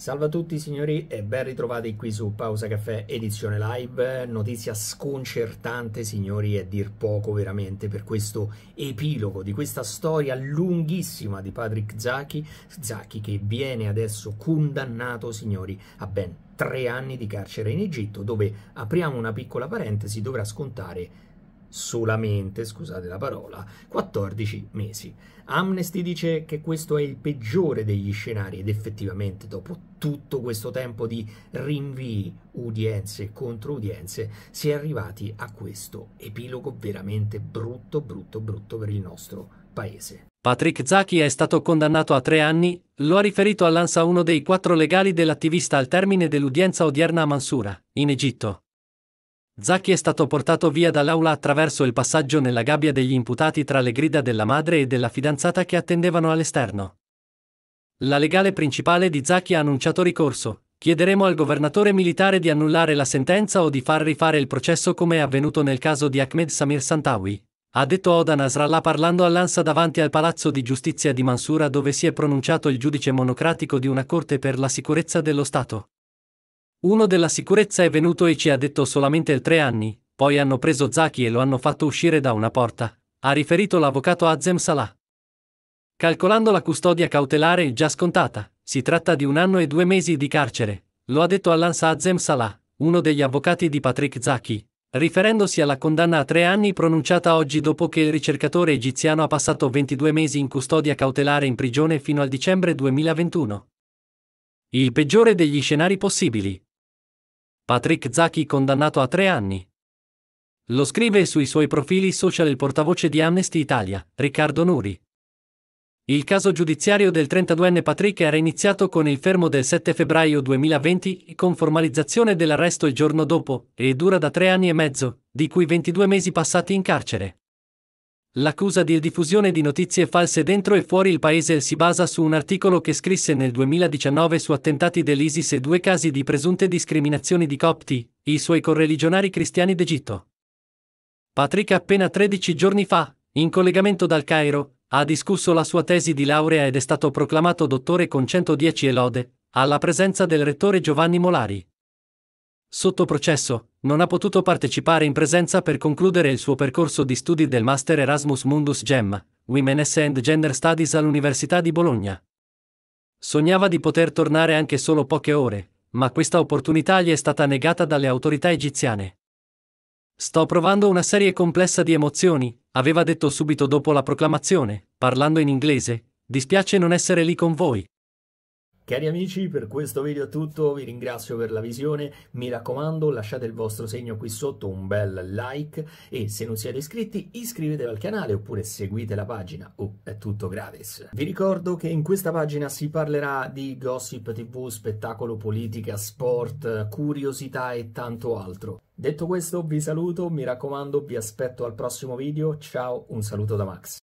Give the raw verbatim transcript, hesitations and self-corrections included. Salve a tutti signori e ben ritrovati qui su Pausa Caffè edizione live. Notizia sconcertante signori e dir poco veramente per questo epilogo di questa storia lunghissima di Patrick Zaki, Zaki che viene adesso condannato signori a ben tre anni di carcere in Egitto, dove, apriamo una piccola parentesi, dovrà scontare solamente, scusate la parola, quattordici mesi. Amnesty dice che questo è il peggiore degli scenari ed effettivamente dopo tutto questo tempo di rinvii, udienze e controudienze, si è arrivati a questo epilogo veramente brutto, brutto, brutto per il nostro paese. Patrick Zaki è stato condannato a tre anni, lo ha riferito all'Ansa uno dei quattro legali dell'attivista al termine dell'udienza odierna a Mansura, in Egitto. Zaki è stato portato via dall'aula attraverso il passaggio nella gabbia degli imputati tra le grida della madre e della fidanzata che attendevano all'esterno. La legale principale di Zaki ha annunciato ricorso. Chiederemo al governatore militare di annullare la sentenza o di far rifare il processo come è avvenuto nel caso di Ahmed Samir Santawi, ha detto Oda Nasrallah parlando all'Ansa davanti al Palazzo di Giustizia di Mansura dove si è pronunciato il giudice monocratico di una corte per la sicurezza dello Stato. Uno della sicurezza è venuto e ci ha detto solamente il tre anni, poi hanno preso Zaki e lo hanno fatto uscire da una porta, ha riferito l'avvocato Azem Salah. Calcolando la custodia cautelare già scontata, si tratta di un anno e due mesi di carcere, lo ha detto all'Ansa Azem Salah, uno degli avvocati di Patrick Zaki, riferendosi alla condanna a tre anni pronunciata oggi dopo che il ricercatore egiziano ha passato ventidue mesi in custodia cautelare in prigione fino al dicembre duemilaventuno. Il peggiore degli scenari possibili. Patrick Zaki condannato a tre anni. Lo scrive sui suoi profili social il portavoce di Amnesty Italia, Riccardo Nuri. Il caso giudiziario del trentaduenne Patrick era iniziato con il fermo del sette febbraio duemilaventi, con formalizzazione dell'arresto il giorno dopo, e dura da tre anni e mezzo, di cui ventidue mesi passati in carcere. L'accusa di diffusione di notizie false dentro e fuori il paese si basa su un articolo che scrisse nel duemiladiciannove su attentati dell'ISIS e due casi di presunte discriminazioni di copti, i suoi correligionari cristiani d'Egitto. Patrick appena tredici giorni fa, in collegamento dal Cairo, ha discusso la sua tesi di laurea ed è stato proclamato dottore con centodieci e lode, alla presenza del rettore Giovanni Molari. Sotto processo, non ha potuto partecipare in presenza per concludere il suo percorso di studi del Master Erasmus Mundus Gemma, Women's and Gender Studies all'Università di Bologna. Sognava di poter tornare anche solo poche ore, ma questa opportunità gli è stata negata dalle autorità egiziane. Sto provando una serie complessa di emozioni, aveva detto subito dopo la proclamazione, parlando in inglese, dispiace non essere lì con voi. Cari amici, per questo video è tutto, vi ringrazio per la visione, mi raccomando lasciate il vostro segno qui sotto, un bel like e se non siete iscritti iscrivetevi al canale oppure seguite la pagina, oh, è tutto gratis. Vi ricordo che in questa pagina si parlerà di gossip tv, spettacolo, politica, sport, curiosità e tanto altro. Detto questo vi saluto, mi raccomando vi aspetto al prossimo video, ciao, un saluto da Max.